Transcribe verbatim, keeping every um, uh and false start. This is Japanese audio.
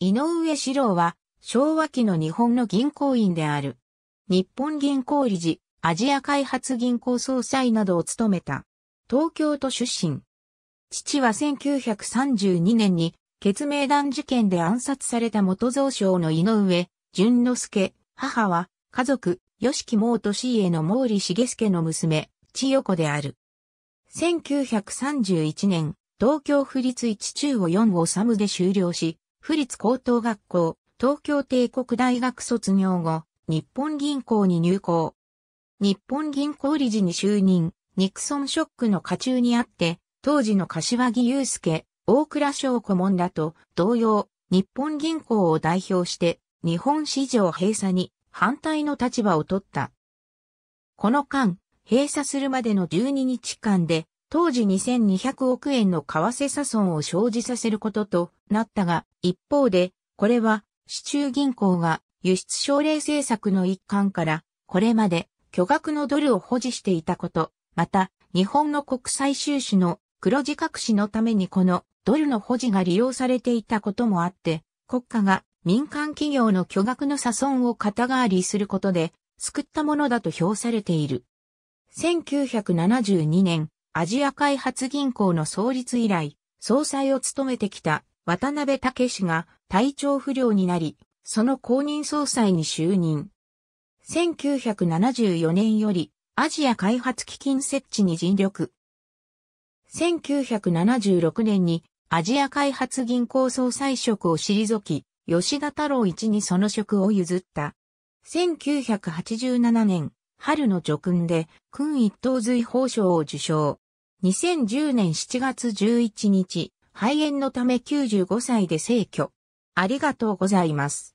井上四郎は昭和期の日本の銀行員である。日本銀行理事、アジア開発銀行総裁などを務めた。東京都出身。父はせんきゅうひゃくさんじゅうにねんに血明弾事件で暗殺された元蔵相の井上淳之助。母は家族、吉木毛利家の毛利茂介の娘、千代子である。せんきゅうひゃくさんじゅういちねん、東京府立一中をよんを修で修了し、府立高等学校、東京帝国大学卒業後、日本銀行に入行。日本銀行理事に就任、ニクソンショックの渦中にあって、当時の柏木雄介、大倉省顧問らと同様、日本銀行を代表して、日本市場閉鎖に反対の立場を取った。この間、閉鎖するまでのじゅうににちかんで、当時にせんにひゃくおくえんの為替差損を生じさせることとなったが、一方で、これは、市中銀行が、輸出奨励政策の一環から、これまで巨額のドルを保持していたこと、また、日本の国際収支の黒字隠しのためにこのドルの保持が利用されていたこともあって、国家が民間企業の巨額の差損を肩代わりすることで、救ったものだと評されている。せんきゅうひゃくななじゅうにねん、アジア開発銀行の創立以来、総裁を務めてきた渡辺武が体調不良になり、その後任総裁に就任。せんきゅうひゃくななじゅうよねんよりアジア開発基金設置に尽力。せんきゅうひゃくななじゅうろくねんにアジア開発銀行総裁職を退き、吉田太郎一にその職を譲った。せんきゅうひゃくはちじゅうななねん春の叙勲で勲一等瑞宝章を受章。にせんじゅうねんしちがつじゅういちにち、肺炎のためきゅうじゅうごさいで逝去。ありがとうございます。